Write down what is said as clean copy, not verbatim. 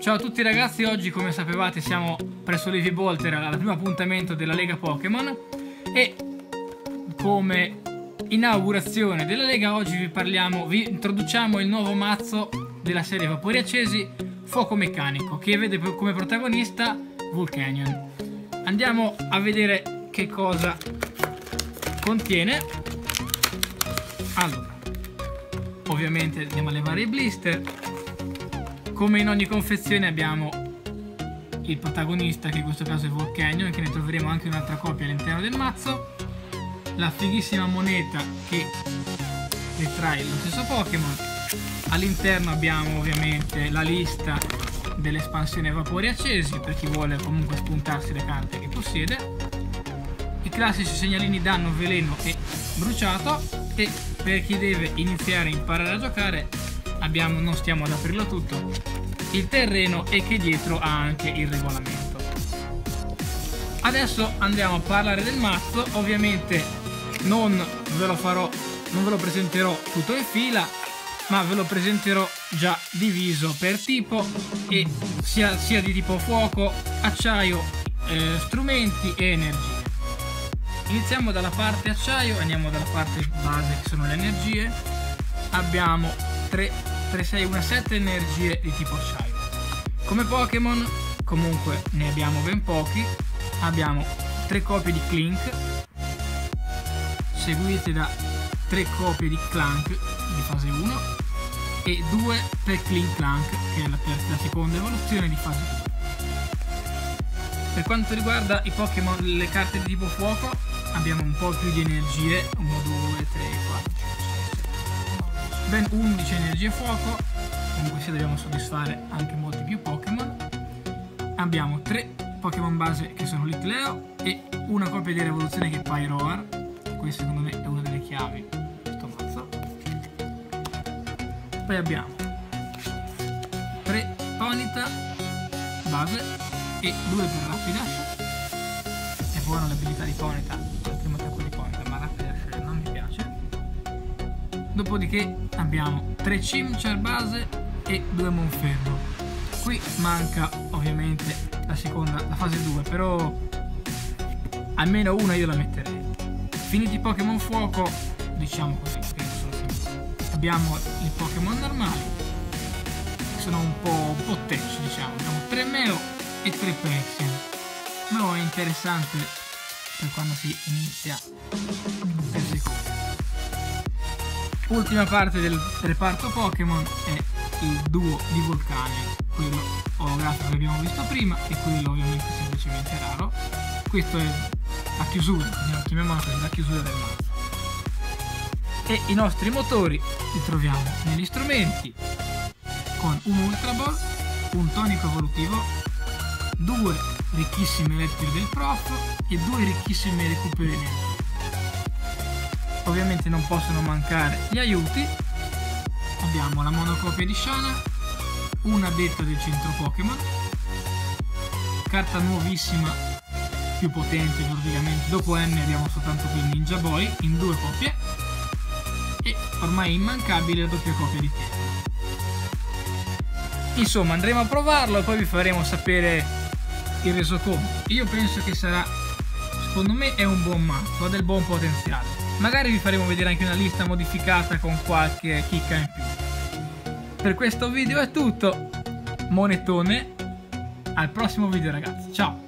Ciao a tutti ragazzi, oggi come sapevate siamo presso Heavy Bolter al primo appuntamento della Lega Pokémon e come inaugurazione della Lega oggi vi introduciamo il nuovo mazzo della serie Vapori Accesi Fuoco Meccanico che vede come protagonista Volcanion. Andiamo a vedere che cosa contiene. Allora, ovviamente andiamo a levare i blister. Come in ogni confezione abbiamo il protagonista, che in questo caso è Volcanion, che ne troveremo anche un'altra copia all'interno del mazzo, la fighissima moneta che ritrae lo stesso Pokémon, all'interno abbiamo ovviamente la lista dell'espansione Vapori Accesi per chi vuole comunque spuntarsi le carte che possiede, i classici segnalini danno, veleno e bruciato, e per chi deve iniziare a imparare a giocare abbiamo, non stiamo ad aprirlo tutto, il terreno e che dietro ha anche il regolamento. Adesso andiamo a parlare del mazzo, ovviamente non ve lo presenterò tutto in fila, ma ve lo presenterò già diviso per tipo, e sia di tipo fuoco, acciaio, strumenti e energie. Iniziamo dalla parte acciaio, andiamo dalla parte base che sono le energie. Abbiamo 3, 6, 1, 7 energie di tipo acciaio. Come Pokémon comunque ne abbiamo ben pochi, abbiamo 3 copie di Klink seguite da 3 copie di Clank di fase 1 e 2 per Klinklang, che è la seconda evoluzione di fase 2. Per quanto riguarda i Pokémon, le carte di tipo fuoco, abbiamo un po' più di energie, 1, 2, 3, 4, ben 11 energie fuoco, comunque se dobbiamo soddisfare anche molti più Pokémon. Abbiamo 3 Pokémon base che sono Litleo e una copia di evoluzione che è Pyroar, questa secondo me è una delle chiavi di questo mazzo. Poi abbiamo 3 Ponita base e 2 per Rapida. È buona l'abilità di Ponita, il primo attacco di Ponita, ma Rapida non mi piace. Dopodiché abbiamo 3 Chimchar base e 2 Monferno. Qui manca ovviamente la fase 2, però almeno una io la metterei. Finiti i Pokémon fuoco, diciamo così, abbiamo i Pokémon normali, che sono un po' bottecci, diciamo. Abbiamo 3 Meo e 3 Pyroar. Meo è interessante per quando si inizia per secondo. Ultima parte del reparto Pokémon è il duo di Volcanion, quello olografico che abbiamo visto prima e quello ovviamente semplicemente raro. Questo è la chiusura, chiamiamola così, la chiusura del mazzo. E i nostri motori li troviamo negli strumenti con un Ultra Ball, un tonico evolutivo, 2 ricchissime lettere del prof e 2 ricchissime recuperi energia. Ovviamente non possono mancare gli aiuti. Abbiamo la monocopia di Shana, una detta del centro Pokémon, carta nuovissima, più potente praticamente. Dopo N abbiamo soltanto qui il Ninja Boy in 2 copie e ormai immancabile la doppia copia di T. Insomma, andremo a provarlo e poi vi faremo sapere il resoconto. Io penso che sarà, secondo me è un buon mazzo, ha del buon potenziale. Magari vi faremo vedere anche una lista modificata con qualche chicca in più. Per questo video è tutto. Monetone. Al prossimo video ragazzi. Ciao.